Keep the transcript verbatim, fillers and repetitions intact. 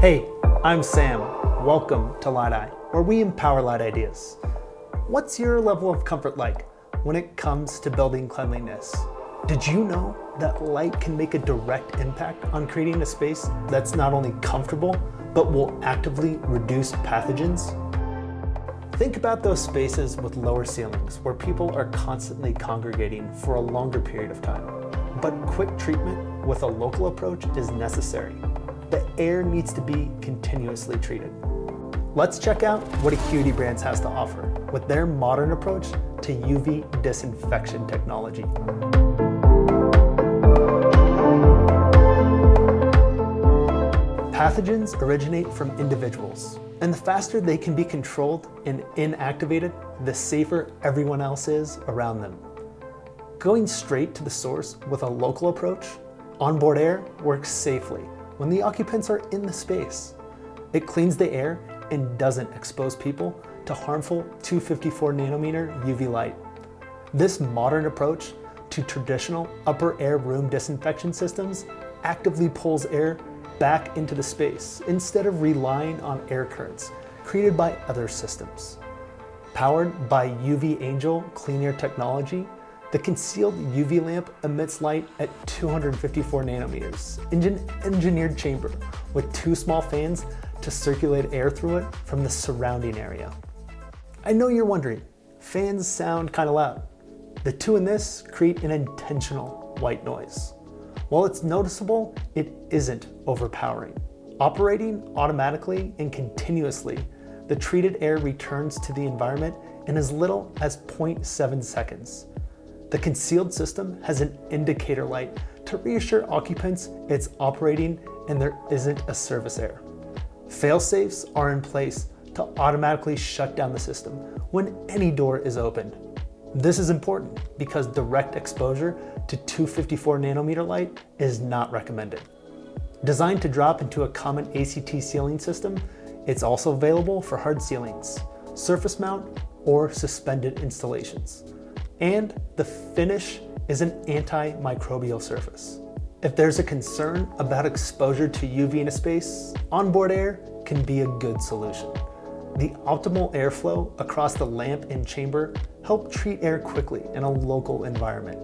Hey, I'm Sam. Welcome to Light Eye, where we empower light ideas. What's your level of comfort like when it comes to building cleanliness? Did you know that light can make a direct impact on creating a space that's not only comfortable, but will actively reduce pathogens? Think about those spaces with lower ceilings where people are constantly congregating for a longer period of time. But quick treatment with a local approach is necessary. The air needs to be continuously treated. Let's check out what Acuity Brands has to offer with their modern approach to U V disinfection technology. Pathogens originate from individuals, and the faster they can be controlled and inactivated, the safer everyone else is around them. Going straight to the source with a local approach, onboard air works safely when the occupants are in the space. It cleans the air and doesn't expose people to harmful two fifty-four nanometer U V light. This modern approach to traditional upper air room disinfection systems actively pulls air back into the space instead of relying on air currents created by other systems. Powered by U V Angel Clean Air Technology, the concealed U V lamp emits light at two fifty-four nanometers in an engineered chamber with two small fans to circulate air through it from the surrounding area. I know you're wondering, fans sound kind of loud. The two in this create an intentional white noise. While it's noticeable, it isn't overpowering. Operating automatically and continuously, the treated air returns to the environment in as little as zero point seven seconds. The concealed system has an indicator light to reassure occupants it's operating and there isn't a service error. Fail-safes are in place to automatically shut down the system when any door is opened. This is important because direct exposure to two fifty-four nanometer light is not recommended. Designed to drop into a common A C T ceiling system, it's also available for hard ceilings, surface mount, or suspended installations. And the finish is an antimicrobial surface. If there's a concern about exposure to U V in a space, onboard air can be a good solution. The optimal airflow across the lamp and chamber help treat air quickly in a local environment.